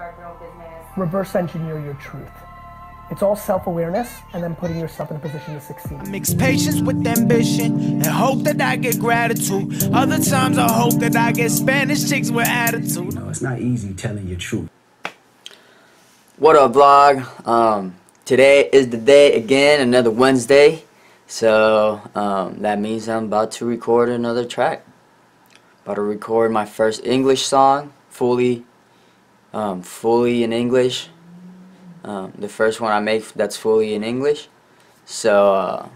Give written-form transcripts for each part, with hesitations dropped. start your own business. Reverse engineer your truth. It's all self-awareness and then putting yourself in a position to succeed. I mix patience with ambition and hope that I get gratitude. Other times I hope that I get Spanish chicks with attitude. No, it's not easy telling your truth. What up, vlog? Today is the day again, another Wednesday. So that means I'm about to record another track. About to record my first English song, fully in English. The first one I make that's fully in English. So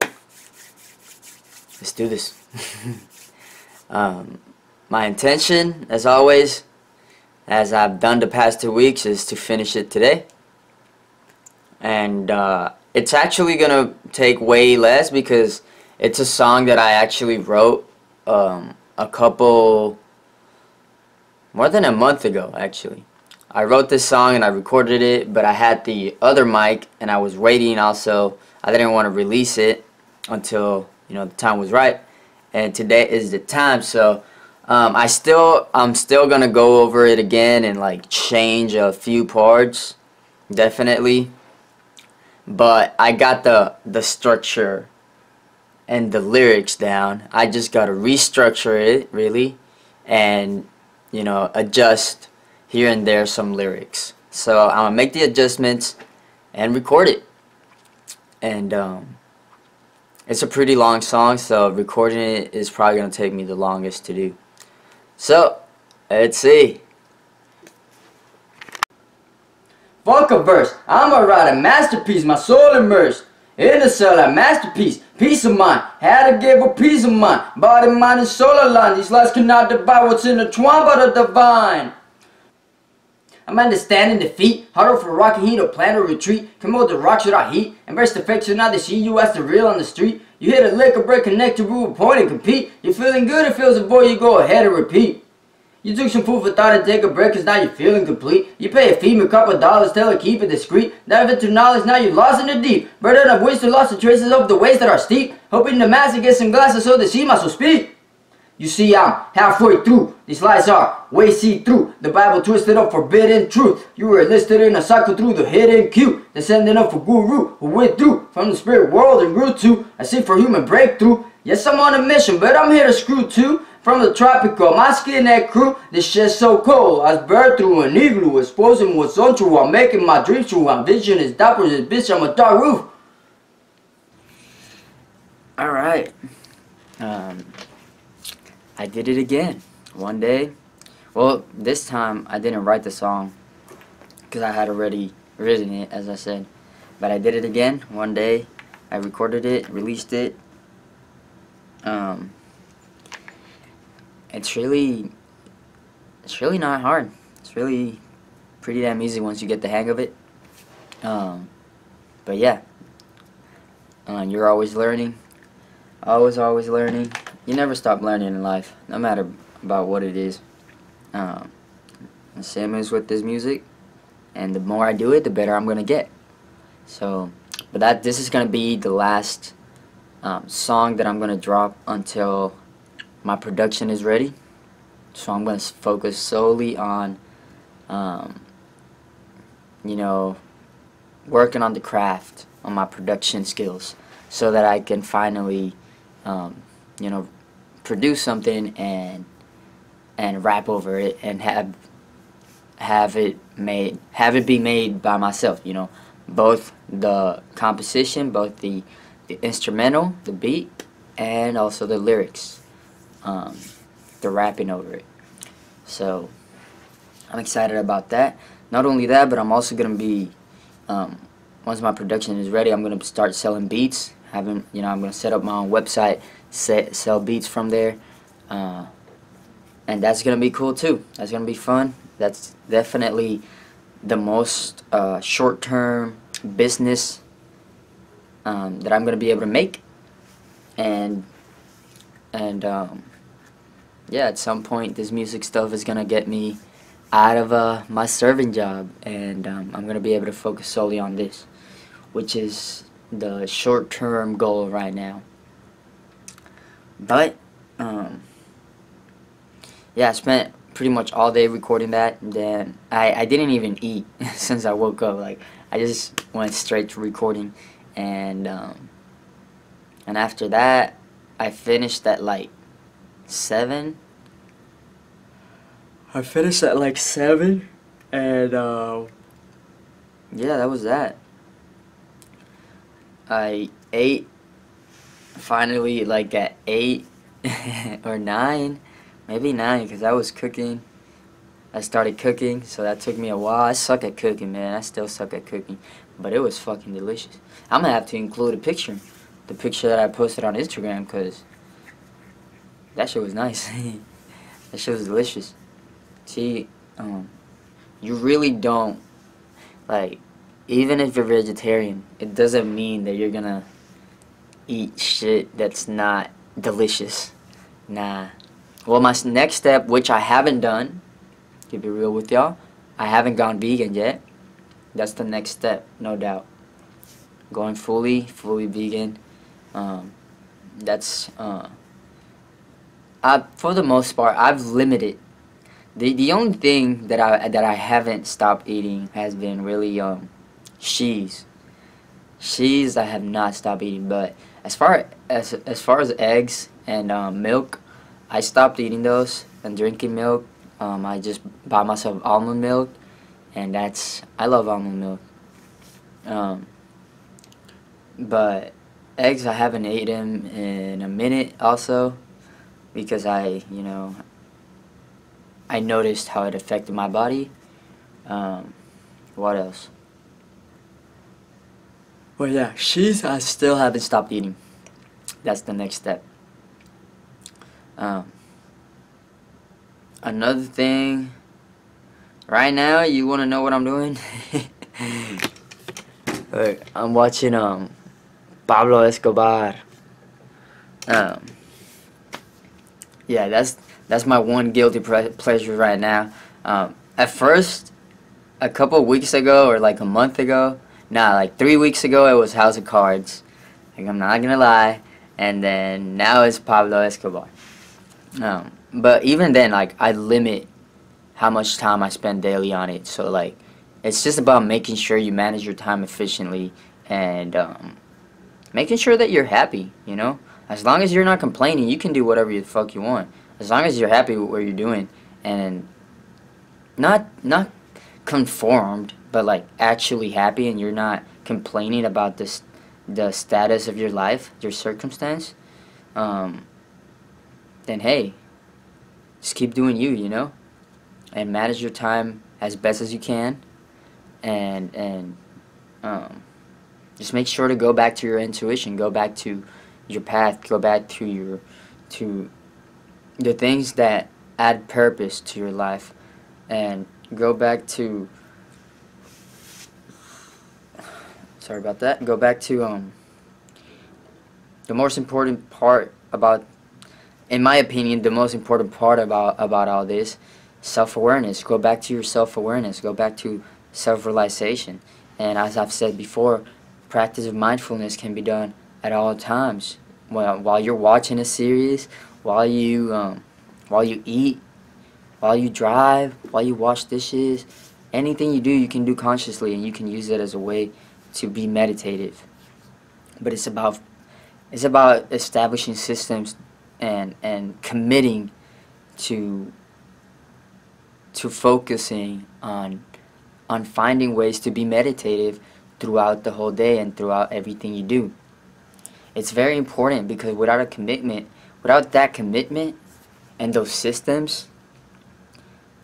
let's do this. My intention, as always, as I've done the past 2 weeks, is to finish it today. And it's actually gonna take way less because it's a song that I actually wrote more than a month ago, actually. I wrote this song and I recorded it, but I had the other mic and I was waiting also. I didn't want to release it until, you know, the time was right. And today is the time, so I'm still gonna go over it again and like change a few parts, definitely. But I got the structure and the lyrics down. I just gotta restructure it really, and you know, adjust here and there some lyrics. So I'm gonna make the adjustments and record it. And it's a pretty long song, so recording it is probably gonna take me the longest to do. So let's see. Vocal verse. I'ma write a masterpiece, my soul immersed in a cell, a masterpiece, peace of mind. Had to give a peace of mind, body, mind, and soul aligned. These lives cannot divide what's intertwined but the divine. I'm understanding defeat, huddle for rock and heat or plan or retreat. Come out the rocks without heat, embrace the fake so now they see you as the real on the street. You hit a lick or break, connect to rule, point and compete. You're feeling good, it feels a void, you go ahead and repeat. You took some food for thought and take a break cause now you're feeling complete. You pay a fee, a couple dollars, tell her keep it discreet. Dive into knowledge, now you're lost in the deep. Burden of wisdom, lost the traces of the ways that are steep. Hoping the master gets some glasses so they see my so speak. You see, I'm halfway through. These lies are way see-through. The Bible twisted up forbidden truth. You were enlisted in a cycle through the hidden cue. Descending up for guru who went through from the spirit world and grew to a seek for human breakthrough. Yes, I'm on a mission, but I'm here to screw too. From the tropical, my skin that crew. This shit's so cold. I was burned through an igloo, exposing what's untrue. I'm making my dreams true. I'm vision is doppers and bitch. I'm a dark roof. All right. I did it again one day. Well, this time I didn't write the song because I had already written it, as I said, but I did it again one day. I recorded it, released it. It's really not hard. It's really pretty damn easy once you get the hang of it. But yeah, you're always learning, always learning. You never stop learning in life, no matter about what it is. The same as with this music, and the more I do it, the better I'm gonna get. So, but this is gonna be the last song that I'm gonna drop until my production is ready. So I'm gonna focus solely on, you know, working on the craft, on my production skills, so that I can finally. You know, produce something and rap over it and have it be made by myself, you know, both the composition, both the instrumental, the beat, and also the lyrics, the rapping over it. So I'm excited about that. Not only that, but I'm also gonna be once my production is ready, I'm gonna start selling beats. You know, I'm gonna set up my own website, sell beats from there, and that's gonna be cool too. That's gonna be fun. That's definitely the most short-term business that I'm gonna be able to make. And yeah, at some point, this music stuff is gonna get me out of my serving job, and I'm gonna be able to focus solely on this, which is the short-term goal right now. But yeah, I spent pretty much all day recording that, and then I didn't even eat since I woke up. Like, I just went straight to recording, and after that I finished at like 7. I finished at like 7, and yeah, that was that. I ate finally like at 8 or 9, maybe 9, because I was cooking. I started cooking, so that took me a while. I suck at cooking, man. I still suck at cooking, but it was fucking delicious. I'm gonna have to include a picture, the picture that I posted on Instagram, because that shit was nice. That shit was delicious. See, you really don't, like, even if you're vegetarian, it doesn't mean that you're gonna eat shit that's not delicious. Nah. Well, my next step, which I haven't done, to be real with y'all, I haven't gone vegan yet. That's the next step, no doubt. Going fully vegan. That's for the most part, I've limited. The only thing that I haven't stopped eating has been really cheese. Cheese I have not stopped eating, but as far as eggs and milk, I stopped eating those and drinking milk. I just buy myself almond milk, and I love almond milk. But eggs I haven't eaten in a minute also, because I noticed how it affected my body. What else? Well, yeah, cheese I still haven't stopped eating. That's the next step. Another thing, right now, you want to know what I'm doing? Look, I'm watching Pablo Escobar. Yeah, that's my one guilty pleasure right now. At first, a couple of weeks ago, or like a month ago, nah, like 3 weeks ago, it was House of Cards. Like, I'm not gonna lie. And then now it's Pablo Escobar. But even then, like, I limit how much time I spend daily on it. So, like, it's just about making sure you manage your time efficiently and making sure that you're happy, you know? As long as you're not complaining, you can do whatever the fuck you want. As long as you're happy with what you're doing and not conformed, but, like, actually happy, and you're not complaining about the status of your life, your circumstance, then, hey, just keep doing you, you know, and manage your time as best as you can, and just make sure to go back to your intuition, go back to your path, go back to the things that add purpose to your life, and go back to, sorry about that, go back to the most important part about, in my opinion, the most important part about all this, self-awareness. Go back to your self-awareness. Go back to self-realization. And as I've said before, practice of mindfulness can be done at all times. While you're watching a series, while you eat, while you drive, while you wash dishes, anything you do, you can do consciously, and you can use it as a way to be meditative. But it's about establishing systems and committing to focusing on finding ways to be meditative throughout the whole day and throughout everything you do. It's very important, because without that commitment and those systems,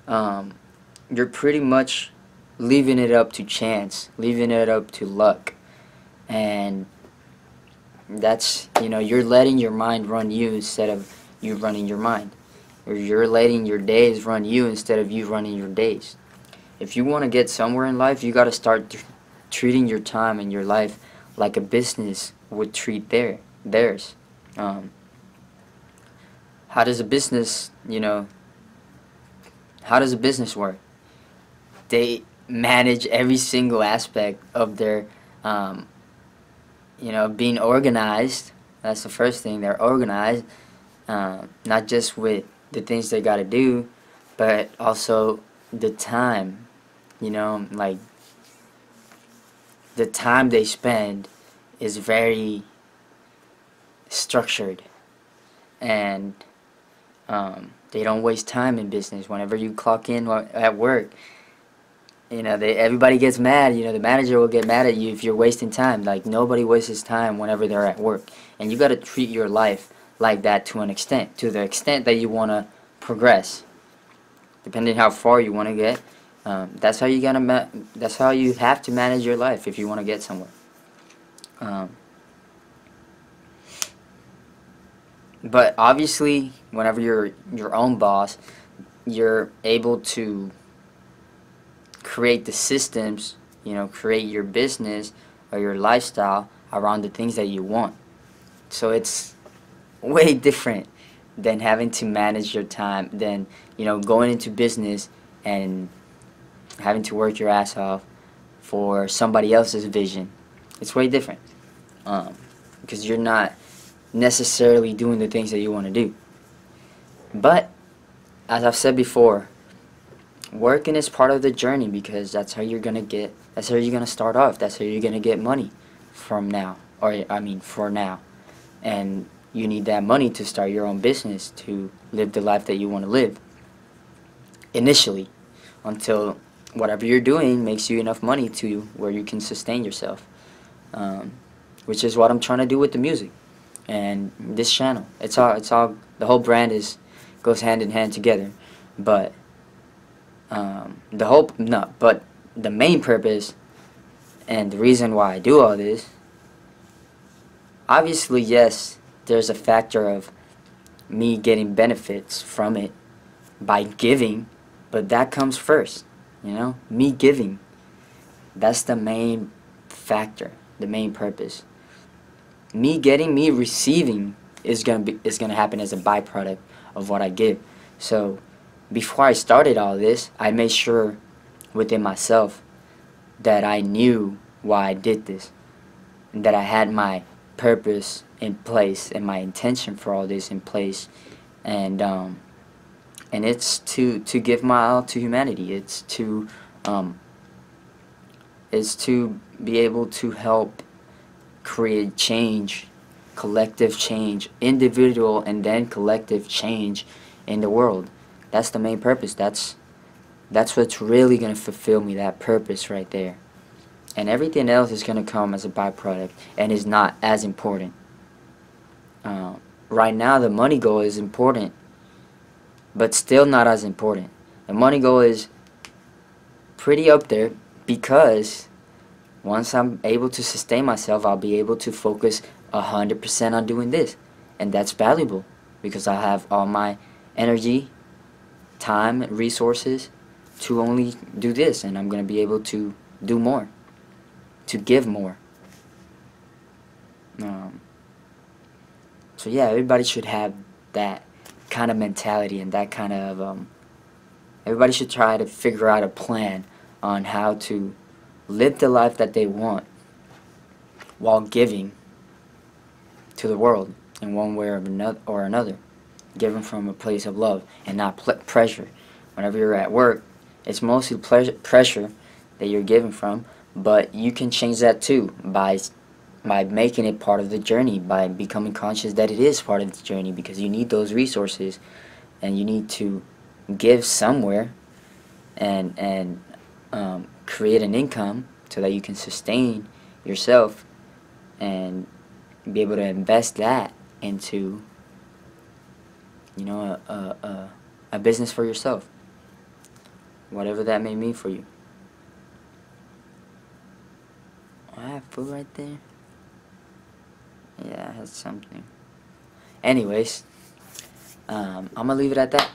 you're pretty much leaving it up to chance, leaving it up to luck, and that's, you know, you're letting your mind run you instead of you running your mind, or you're letting your days run you instead of you running your days. If you want to get somewhere in life, you got to start treating your time and your life like a business would treat theirs. How does a business, you know, how does a business work? They manage every single aspect of their you know, being organized. That's the first thing. They're organized, not just with the things they got to do, but also the time, you know, like the time they spend is very structured, and they don't waste time in business. Whenever you clock in at work, you know, everybody gets mad. You know, the manager will get mad at you if you're wasting time. Like, nobody wastes time whenever they're at work, and you got to treat your life like that to an extent, to the extent that you want to progress, depending how far you want to get. That's how you gotta. That's how you have to manage your life if you want to get somewhere. But obviously, whenever you're your own boss, you're able to create the systems, you know, create your business or your lifestyle around the things that you want. So it's way different than having to manage your time, than, you know, going into business and having to work your ass off for somebody else's vision. It's way different, because you're not necessarily doing the things that you want to do. But as I've said before, working is part of the journey, because that's how you're gonna get, that's how you're gonna start off, that's how you're gonna get money from now, or I mean for now. And you need that money to start your own business, to live the life that you want to live initially, until whatever you're doing makes you enough money to where you can sustain yourself, which is what I'm trying to do with the music and this channel. It's all the whole brand goes hand in hand together, but but the main purpose and the reason why I do all this, obviously, yes, there's a factor of me getting benefits from it by giving, but that comes first, you know, me giving. That's the main factor, the main purpose. Me receiving is gonna happen as a byproduct of what I give. So before I started all this, I made sure within myself that I knew why I did this, and that I had my purpose in place and my intention for all this in place. And and it's to give my all to humanity. It's to be able to help create change, collective change, individual and then collective change in the world. That's the main purpose. That's what's really going to fulfill me, that purpose right there. And everything else is going to come as a byproduct and is not as important. Right now, the money goal is important, but still not as important. The money goal is pretty up there, because once I'm able to sustain myself, I'll be able to focus 100% on doing this. And that's valuable, because I have all my energy, time, resources to only do this, and I'm going to be able to do more, to give more. So yeah, everybody should have that kind of mentality, and that kind of everybody should try to figure out a plan on how to live the life that they want while giving to the world in one way or another. Given from a place of love and not pressure. Whenever you're at work, it's mostly pressure that you're given from, but you can change that too by making it part of the journey, by becoming conscious that it is part of the journey, because you need those resources and you need to give somewhere and create an income so that you can sustain yourself and be able to invest that into, you know, a business for yourself, whatever that may mean for you. I have food right there. Yeah, I had something. Anyways, I'm gonna leave it at that.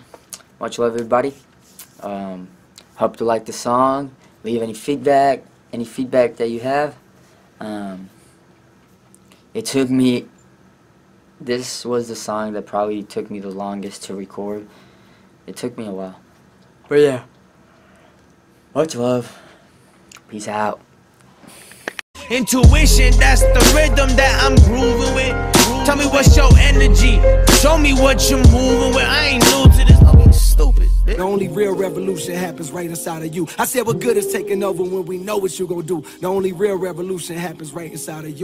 Much love, everybody. Hope you like the song. Leave any feedback that you have. It took me. This was the song that probably took me the longest to record. It took me a while. But yeah. Much love. Peace out. Intuition, that's the rhythm that I'm grooving with. Tell me what's your energy. Show me what you're moving with. I ain't new to this. I'm being stupid. The only real revolution happens right inside of you. I said, what good is taking over when we know what you gonna do? The only real revolution happens right inside of you.